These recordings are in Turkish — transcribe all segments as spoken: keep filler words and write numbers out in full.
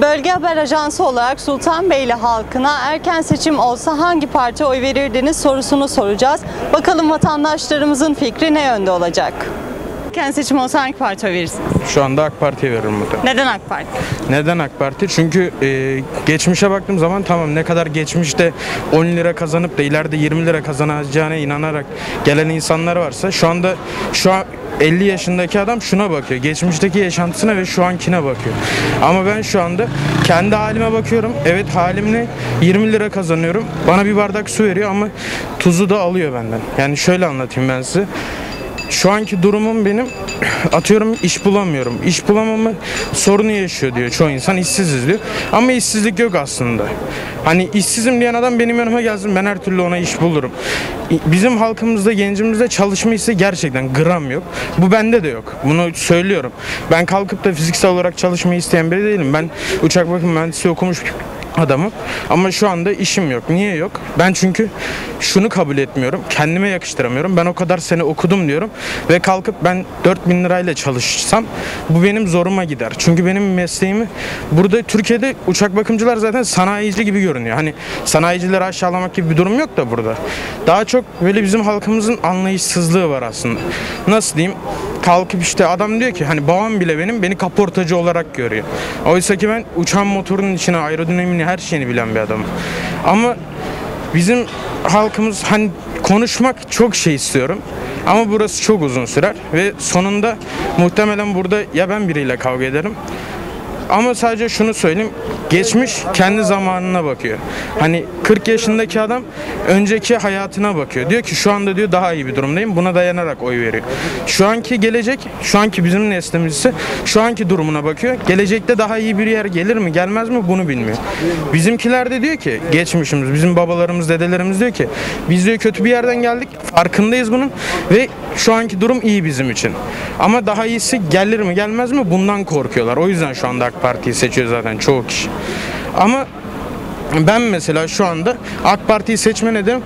Bölge Haber Ajansı olarak Sultanbeyli halkına erken seçim olsa hangi parti oy verirdiniz sorusunu soracağız. Bakalım vatandaşlarımızın fikri ne yönde olacak? Erken seçim olsa hangi parti oy verirsiniz? Şu anda A K Parti'ye veririm burada. Neden A K Parti? Neden A K Parti? Çünkü e, geçmişe baktığım zaman tamam, ne kadar geçmişte on lira kazanıp da ileride yirmi lira kazanacağına inanarak gelen insanlar varsa, şu anda şu an elli yaşındaki adam şuna bakıyor. Geçmişteki yaşantısına ve şu ankine bakıyor. Ama ben şu anda kendi halime bakıyorum. Evet, halimle yirmi lira kazanıyorum. Bana bir bardak su veriyor ama tuzu da alıyor benden. Yani şöyle anlatayım ben size. Şu anki durumum benim, atıyorum iş bulamıyorum. İş bulamama sorunu yaşıyor diyor çoğu insan, işsiziz diyor. Ama işsizlik yok aslında. Hani işsizim diyen adam benim yanıma gelsin, ben her türlü ona iş bulurum. Bizim halkımızda, gencimizde çalışma hissi gerçekten gram yok. Bu bende de yok. Bunu söylüyorum. Ben kalkıp da fiziksel olarak çalışmayı isteyen biri değilim. Ben uçak bakım mühendisi okumuş adamım ama şu anda işim yok. Niye yok? Ben çünkü şunu kabul etmiyorum, kendime yakıştıramıyorum. Ben o kadar sene okudum diyorum ve kalkıp ben dört bin lirayla çalışsam bu benim zoruma gider. Çünkü benim mesleğimi burada Türkiye'de uçak bakımcılar zaten sanayici gibi görünüyor. Hani sanayicileri aşağılamak gibi bir durum yok da burada. Daha çok böyle bizim halkımızın anlayışsızlığı var aslında. Nasıl diyeyim? Kalkıp işte adam diyor ki hani babam bile benim beni kaportacı olarak görüyor. Oysa ki ben uçan motorunun içine, aerodinamini, her şeyini bilen bir adamım. Ama bizim halkımız hani konuşmak çok şey istiyorum ama burası çok uzun sürer ve sonunda muhtemelen burada ya ben biriyle kavga ederim. Ama sadece şunu söyleyeyim, geçmiş kendi zamanına bakıyor. Hani kırk yaşındaki adam önceki hayatına bakıyor. Diyor ki şu anda diyor daha iyi bir durumdayım, buna dayanarak oy veriyor. Şu anki gelecek, şu anki bizim neslimiz ise şu anki durumuna bakıyor. Gelecekte daha iyi bir yer gelir mi gelmez mi bunu bilmiyor. Bizimkiler de diyor ki geçmişimiz, bizim babalarımız, dedelerimiz diyor ki biz diyor kötü bir yerden geldik, farkındayız bunun ve şu anki durum iyi bizim için. Ama daha iyisi gelir mi gelmez mi bundan korkuyorlar. O yüzden şu anda A K Parti'yi seçiyor zaten çoğu kişi. Ama ben mesela şu anda A K Parti'yi seçme nedenim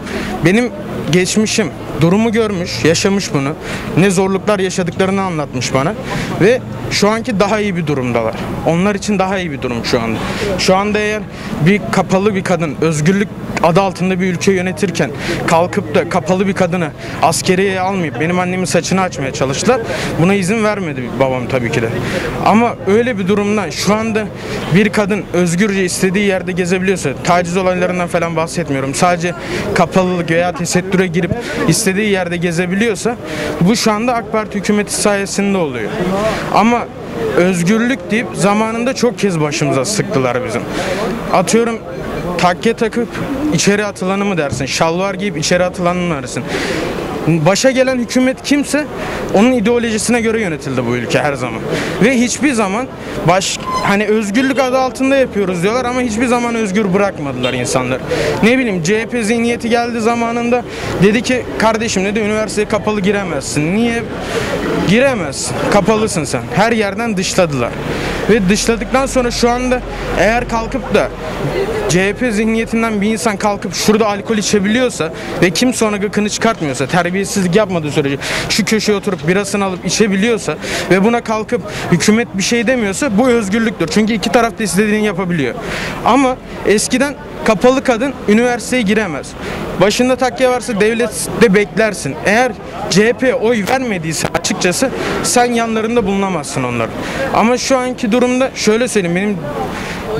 benim geçmişim, durumu görmüş, yaşamış bunu, ne zorluklar yaşadıklarını anlatmış bana ve şu anki daha iyi bir durumdalar. Onlar için daha iyi bir durum şu anda. Şu anda eğer bir kapalı bir kadın, özgürlük adı altında bir ülke yönetirken kalkıp da kapalı bir kadını askeriye almayıp benim annemin saçını açmaya çalıştılar. Buna izin vermedi babam tabii ki de. Ama öyle bir durumda şu anda bir kadın özgürce istediği yerde gezebiliyorsa, taciz olaylarından falan bahsetmiyorum. Sadece kapalılık veya tesettüre girip istediği yerde gezebiliyorsa bu şu anda A K Parti hükümeti sayesinde oluyor. Ama özgürlük deyip zamanında çok kez başımıza sıktılar bizim. Atıyorum takke takıp içeri atılanı mı dersin? Şalvar giyip içeri atılanı mı dersin? Başa gelen hükümet kimse onun ideolojisine göre yönetildi bu ülke her zaman. Ve hiçbir zaman baş, hani özgürlük adı altında yapıyoruz diyorlar ama hiçbir zaman özgür bırakmadılar insanlar. Ne bileyim, C H P zihniyeti geldi zamanında, dedi ki kardeşim dedi üniversiteye kapalı giremezsin. Niye? Giremezsin. Kapalısın sen. Her yerden dışladılar. Ve dışladıktan sonra şu anda eğer kalkıp da C H P zihniyetinden bir insan kalkıp şurada alkol içebiliyorsa ve kim sonra gıkını çıkartmıyorsa, terbiyesizlik yapmadığı sürece şu köşeye oturup birasını alıp içebiliyorsa ve buna kalkıp hükümet bir şey demiyorsa bu özgürlüktür. Çünkü iki taraf da istediğini yapabiliyor. Ama eskiden kapalı kadın üniversiteye giremez. Başında takya varsa devlette beklersin. Eğer C H P oy vermediyse açıkçası sen yanlarında bulunamazsın onların. Ama şu anki durumda şöyle söyleyeyim, benim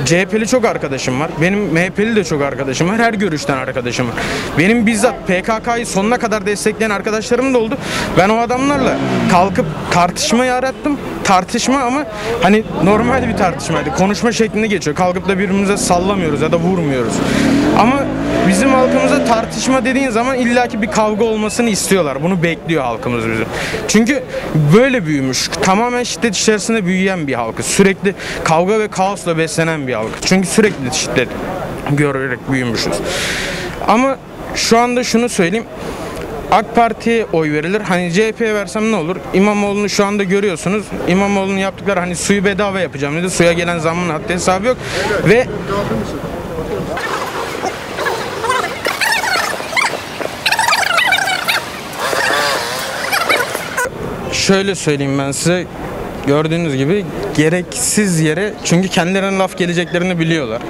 C H P'li çok arkadaşım var. Benim M H P'li de çok arkadaşım var. Her görüşten arkadaşım var. Benim bizzat P K K'yı sonuna kadar destekleyen arkadaşlarım da oldu. Ben o adamlarla kalkıp tartışma yarattım. Tartışma ama hani normal bir tartışmaydı. Konuşma şeklinde geçiyor. Kalkıp da birbirimize sallamıyoruz ya da vurmuyoruz. Ama bizim halkımıza tartışma dediğin zaman illaki bir kavga olmasını istiyorlar. Bunu bekliyor halkımız bizim. Çünkü böyle büyümüş, tamamen şiddet içerisinde büyüyen bir halkı. Sürekli kavga ve kaosla beslenen bir halkı. Çünkü sürekli şiddet görerek büyümüşüz. Ama şu anda şunu söyleyeyim. A K Parti'ye oy verilir. Hani C H P'ye versem ne olur? İmamoğlu'nu şu anda görüyorsunuz. İmamoğlu'nun yaptıkları hani suyu bedava yapacağım dedi. Suya gelen zamın haddi hesabı yok. Ve şöyle söyleyeyim ben size. gördüğünüz gibi gereksiz yere, çünkü kendilerine laf geleceklerini biliyorlar.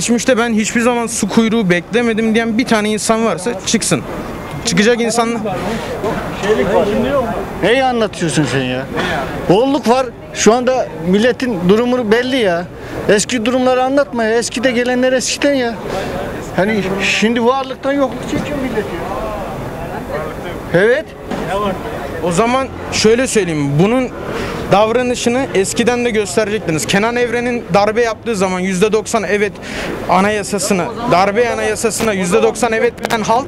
İçmişte ben hiçbir zaman su kuyruğu beklemedim diyen bir tane insan varsa çıksın. Çıkacak insanlar. Neyi anlatıyorsun sen ya? Bolluk var. Şu anda milletin durumunu belli ya. Eski durumları anlatma ya. Eskide gelenler eskiden ya. Hani şimdi varlıktan yokluk çekiyor millet ya. Evet. O zaman şöyle söyleyeyim. Bunun davranışını eskiden de gösterecektiniz. Kenan Evren'in darbe yaptığı zaman yüzde doksan evet anayasasına, darbe anayasasına yüzde doksan evet diyen halk,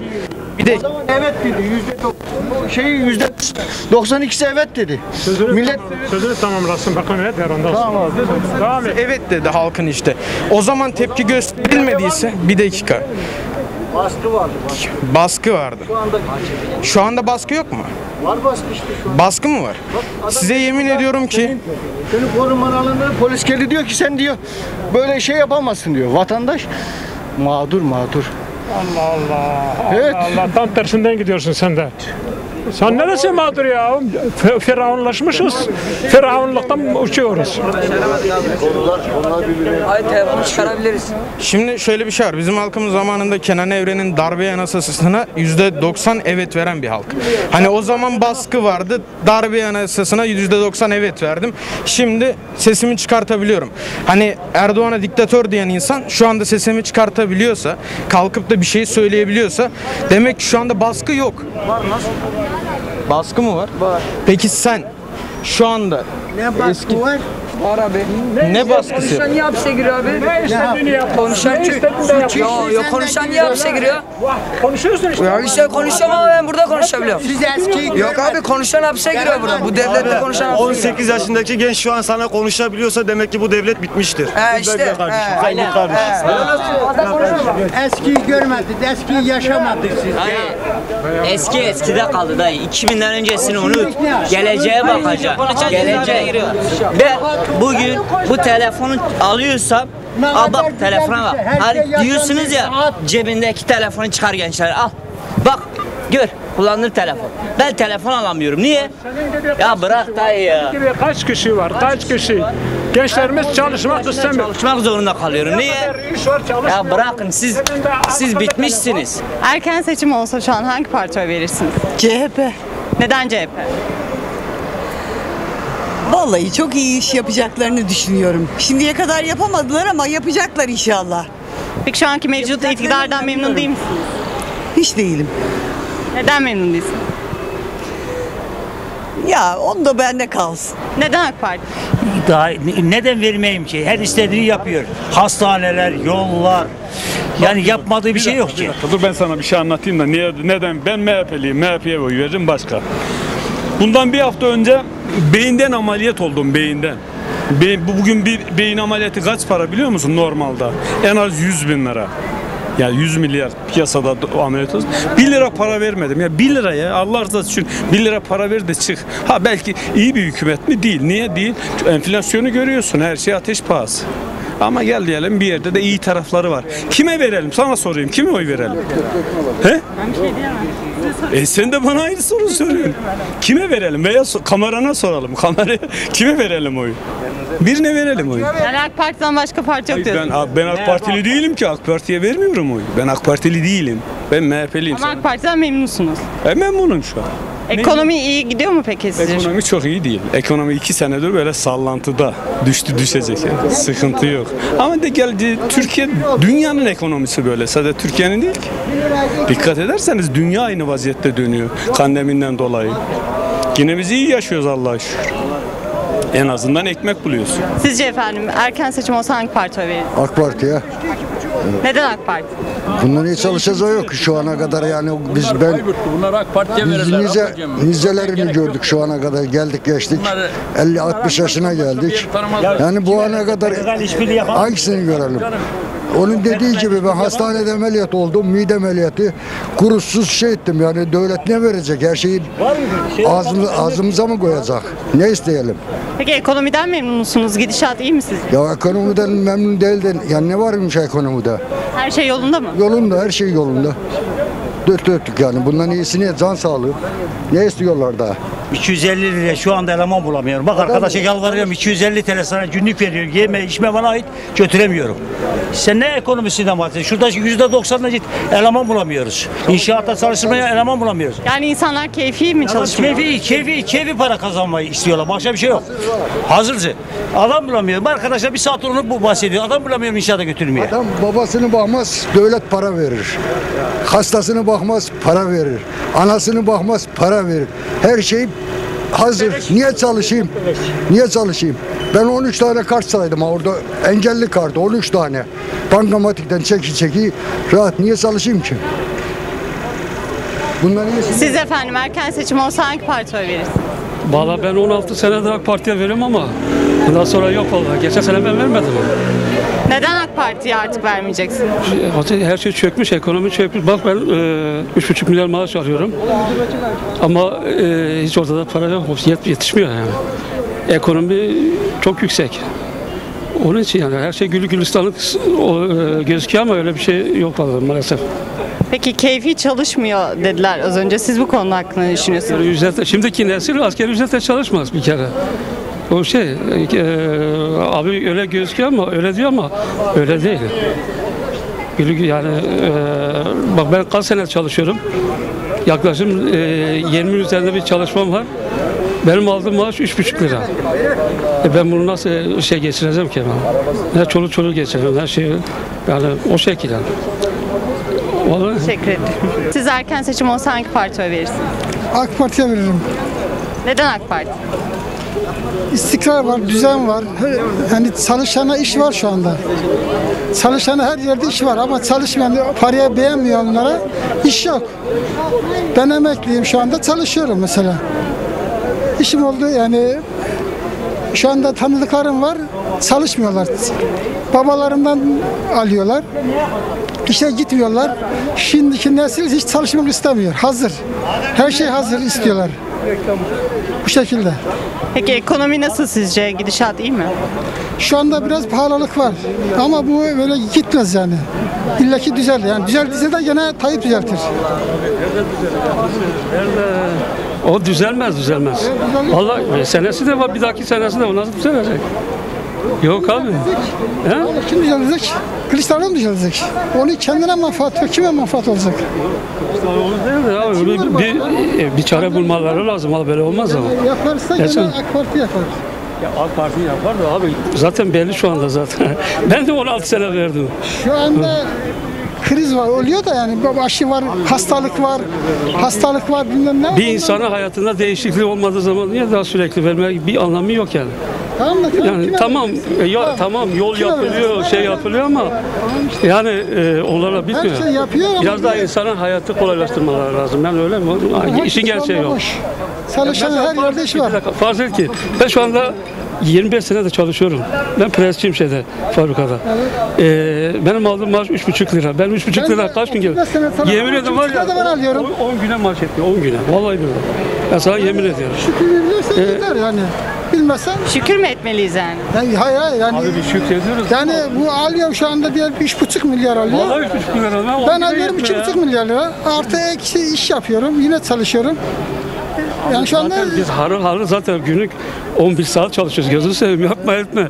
bir de evet dedi. yüzde doksan ikisi evet dedi. Sözünü millet sözünü tamamlasın bakalım, evet ver ondan sonra. Tamam, evet dedi halkın işte. O zaman tepki gösterilmediyse bir dakika. Baskı vardı. Baskı, baskı vardı. Şu anda, şu anda baskı yok mu? Var baskı işte şu an. Baskı mı var? Bak, size yemin ediyorum ki senin, senin koruman alanında polis geldi diyor ki sen diyor böyle şey yapamazsın diyor. Vatandaş mağdur mağdur. Allah Allah. Evet. Allah Allah. Tam tersinden gidiyorsun sen de. Sen neresi mağdur ya? Firavunlaşmışız. Firavunluktan uçuyoruz. Şimdi şöyle bir şey var. Bizim halkımız zamanında Kenan Evren'in darbe anayasasına yüzde doksan evet veren bir halk. Hani o zaman baskı vardı. Darbe anayasasına yüzde doksan evet verdim. Şimdi sesimi çıkartabiliyorum. Hani Erdoğan'a diktatör diyen insan şu anda sesimi çıkartabiliyorsa, kalkıp da bir şey söyleyebiliyorsa demek ki şu anda baskı yok. Var nasıl? Baskı mı var? Var. Peki sen şu anda ne baskı eski... var? Var abi. Ne, ne baskısı? Konuşan niye hapse giriyor abi? Ne istediğini yap. Konuşan çünkü. Yok yok, konuşan niye hapse giriyor? Konuşuyorsun işte. Ya işte konuşuyorum ama ben burada konuşabiliyorum. Siz eski. Yok abi, konuşan hapse giriyor burada. Bu devlette konuşan hapse giriyor. on sekiz yaşındaki genç şu an sana konuşabiliyorsa demek ki bu devlet bitmiştir. He işte. Aynen kardeşim. Eskiyi görmedik, eskiyi yaşamadık siz. Eski eskide kaldı dayı. iki binden öncesini unut. Geleceğe bakacak. Geleceğe giriyor. Ve bugün bu telefonu alıyorsam, al bak telefona bak. Hani diyorsunuz ya, cebindeki telefonu çıkar gençler, al. Bak gör, kullanılır telefon. Ben telefon alamıyorum. Niye? Ya bırak dayı ya. Kaç kişi var? Kaç kişi? Gençlerimiz çalışmak istemiyor. Çalışmak zorunda kalıyorum. Niye? Ya bırakın, siz siz bitmişsiniz. Erken seçim olsa şu an hangi partiye verirsiniz? C H P. Neden C H P? Vallahi çok iyi iş yapacaklarını düşünüyorum. Şimdiye kadar yapamadılar ama yapacaklar inşallah. Peki şu anki mevcut iktidardan memnun değil misiniz? Hiç değilim. Neden memnun değilsin? Ya onu da bende kalsın. Neden AK Parti? Daha neden vermeyeyim ki? Her istediğini yapıyor. Hastaneler, yollar. Yani yapmadığı bir şey yok ki. Dur ben sana bir şey anlatayım da neden ben M H P'liyim, M H P'ye oy veririm başka. Bundan bir hafta önce beyinden ameliyat oldum, beyinden. Be bugün bir beyin ameliyatı kaç para biliyor musun normalde? En az yüz bin lira. Yani yüz milyar piyasada ameliyat olsun. bir lira para vermedim. Ya bir lira ya, Allah rızası için bir lira para ver de çık. Ha belki iyi bir hükümet mi? Değil. Niye değil? Enflasyonu görüyorsun, her şey ateş pahası. Ama gel diyelim bir yerde de iyi tarafları var. Kime verelim? Sana sorayım. Kime oy verelim? He? Ben bir şey diyemem. E sen de bana aynı soru soruyorsun. Kime verelim? Veya so kamerana soralım. Kameraya kime verelim oyu? Birine verelim oyu. Ben AK Parti'den başka parti yok diyorsun. Ben, ben AK Partili değilim ki. AK Parti'ye vermiyorum oyu. Ben AK Partili değilim. Ben M H P'liyim. Ama AK Parti'den memnunsunuz. E memnunum şu an. Ekonomi ne? İyi gidiyor mu peki sizce? Ekonomi çok iyi değil. Ekonomi iki senedir böyle sallantıda. Düştü düşecek yani. Sıkıntı yok. Ama de geldi Türkiye, dünyanın ekonomisi böyle. Sadece Türkiye'nin değil ki. Dikkat ederseniz dünya aynı vaziyette dönüyor. Pandemiden dolayı. Yine biz iyi yaşıyoruz Allah'a şükür. En azından ekmek buluyorsun. Sizce efendim erken seçim olsa hangi partiye veririz? AK Parti ya. Evet. Neden AK Parti? Bundan iyi çalışacağız o yok şu ana kadar yani biz bunlar ben bunlar AK Parti'ye nize, nizelerini gördük şu ana kadar geldik geçtik elli altmış yaşına geldik yani bu ana kadar hangisini görelim? Onun dediği gibi ben hastanede ameliyat oldum, mide ameliyatı, kurusuz şey ettim yani devlet ne verecek, her şeyi ağzımıza, ağzımıza mı koyacak, ne isteyelim? Peki ekonomiden memnun musunuz, gidişat iyi mi sizce? Ya ekonomiden memnun değil de yani ne varmış ekonomide? Her şey yolunda mı? Yolunda, her şey yolunda. dört dörtlük yani. Bundan iyisini can sağlığı. Ne istiyorlar daha? iki yüz elli liraya şu anda eleman bulamıyorum. Bak adam, arkadaşa yalvarıyorum, iki yüz elli TL sana günlük veriyor. Yeme içme bana ait, götüremiyorum. Sen ne ekonomisinden bahsediyorsun? Şurada yüzde doksanına git eleman bulamıyoruz. İnşaatta çalışmaya eleman bulamıyoruz. Yani insanlar keyfi mi çalışıyor? Keyfi, keyfi, keyfi para kazanmayı istiyorlar. Başka bir şey yok. Hazırcı. Adam bulamıyor. Arkadaşlar bir saat onu bahsediyor. Adam bulamıyorum inşaata götürmeye. Adam babasını bakmaz, devlet para verir. Hastasını bakmaz, para verir. Anasını bakmaz, para verir. Her şeyi hazır. Niye çalışayım? Niye çalışayım? Ben on üç tane kart saydım orada. Engelli kartı on üç tane. Bankamatikten çeki çeki rahat. Niye çalışayım ki? Bunlar niye? Siz efendim erken seçim olsa hangi partiye verirsiniz? Valla ben on altı senede AK Parti'ye veririm ama bundan sonra yok valla. Geçen sene ben vermedim. Neden AK Parti'ye artık vermeyeceksin? Her şey çökmüş, ekonomi çökmüş. Bak ben üç buçuk milyar maaş alıyorum. Ama e, hiç ortada para yok. Yetişmiyor yani. Ekonomi çok yüksek. Onun için yani her şey gülü gülistanlık gözüküyor ama öyle bir şey yok valla maalesef. Peki keyfi çalışmıyor dediler az önce. Siz bu konu hakkında ne düşünüyorsunuz? Ücretle, şimdiki nesil asgari ücretle çalışmaz bir kere. O şey, e, abi öyle gözüküyor ama öyle diyor ama öyle değil. Yani e, bak ben kaç sene çalışıyorum. Yaklaşık e, yirmi üzerinde bir çalışmam var. Benim aldığım maaş üç buçuk lira. E ben bunu nasıl şey geçireceğim ki ben? Ne çoluk çoluk geçireceğim, her şeyi yani o şekilde. Vallahi. Teşekkür ederim. Siz erken seçim olsa hangi partiye verirsiniz? AK Parti'ye veririm. Neden AK Parti? İstikrar var, düzen var. Yani çalışana iş var şu anda. Çalışana her yerde iş var ama çalışmayan, parayı beğenmiyor onlara, iş yok. Ben emekliyim şu anda, çalışıyorum mesela. İşim oldu yani. Şu anda tanıdıklarım var, çalışmıyorlar. Babalarından alıyorlar. İşe gitmiyorlar. Şimdiki nesil hiç çalışmak istemiyor. Hazır. Her şey hazır istiyorlar. Bu şekilde. Peki ekonomi nasıl sizce? Gidişat iyi mi? Şu anda biraz pahalılık var. Ama bu böyle gitmez yani. İlla ki düzelir. Yani düzeltirse de gene Tayyip düzeltir. O düzelmez düzelmez. Vallahi senesi de var, bir dahaki senesi de o nasıl düzelecek? Yok abi. He? Kim düzelecek? Kılıçdaroğlu mu düzelecek? Onu kendine manfaat ve kime manfaat olacak? Kılıçdaroğlu değil de abi. Bir, bir, bir, bir çare bulmaları lazım. Abi böyle olmaz ama. Yaparsa gene AK Parti yapar. Ya AK Parti yapar da abi. Zaten belli şu anda zaten. Ben de on altı sene verdim. Şu anda... kriz var oluyor da yani aşı var, hastalık var, hastalık var bilmem ne. Bir insana hayatında değişiklik olmadığı zaman niye daha sürekli vermek bir anlamı yok yani. Tamam da, tamam, yani tamam, ya, tamam yol kime yapılıyor, verirsin? Şey yapılıyor ama yani e, onlara bitmiyor. Her şey yapıyor ama biraz daha insanın hayatı kolaylaştırmaları lazım. Yani öyle mi? Yani işin gerçeği yok. Çalışan her yerde iş var. Farz et ki ben şu anda yirmi beş sene de çalışıyorum. Ben presçiyim şeyde, fabrikada. Evet. Ee, benim aldığım maaş üç buçuk lira. Ben üç buçuk lira kaç gün geliyor? Yemin ederim var ya, on güne maaş etmiyor, on güne. Vallahi diyorum. Ben sana yemin ediyorum. Şükür bilirsen ee, gider yani. Bilmezsen. Şükür mü etmeliyiz yani? yani hayır hayır yani. Abi bir şükür ediyoruz. Yani bu alıyor şu anda diyelim üç buçuk milyar alıyor. Vallahi üç buçuk milyar alıyor. Ben alıyorum iki buçuk milyar lira. Artı eksi iş yapıyorum. Yine çalışıyorum. Yani şu anda... Biz harıl harıl zaten günlük on bir saat çalışıyoruz. Gözünü seveyim, yapma etme.